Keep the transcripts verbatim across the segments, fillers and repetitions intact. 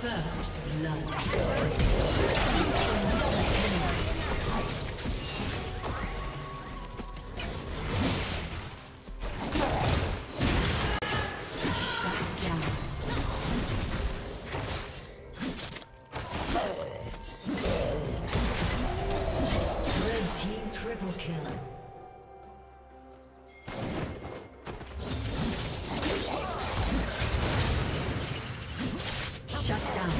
First blood. Shut down.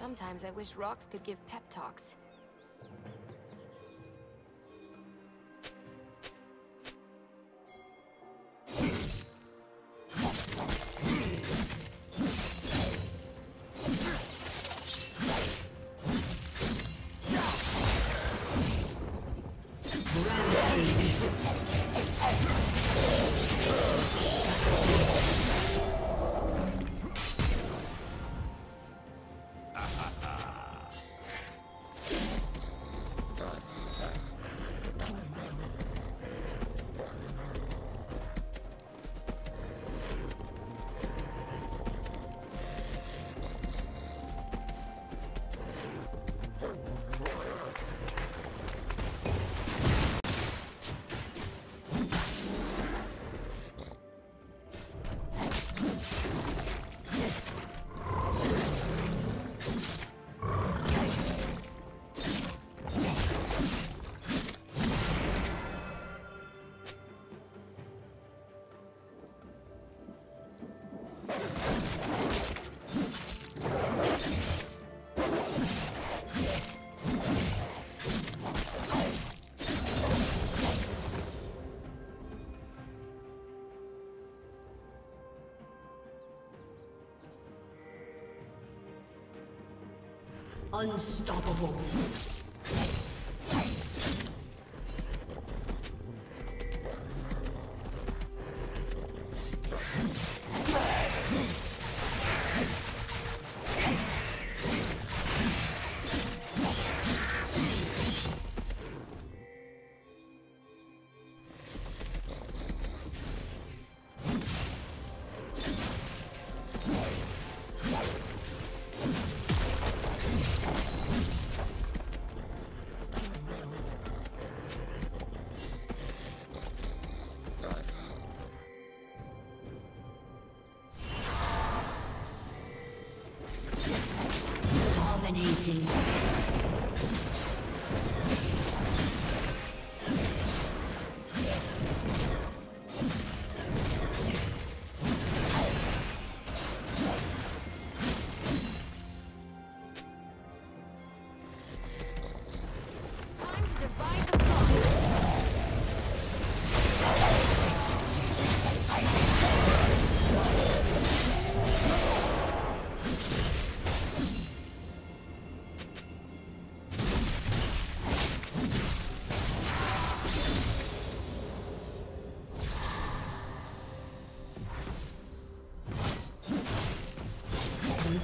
Sometimes I wish rocks could give pep talks. Unstoppable. Dominating.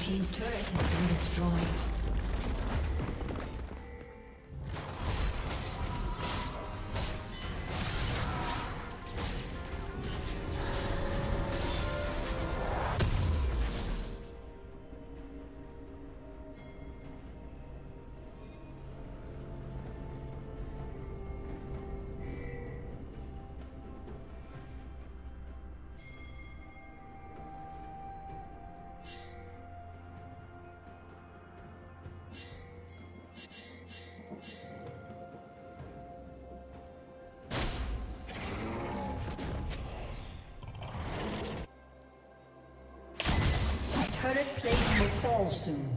Team's turret has been destroyed. Turret plate will fall soon.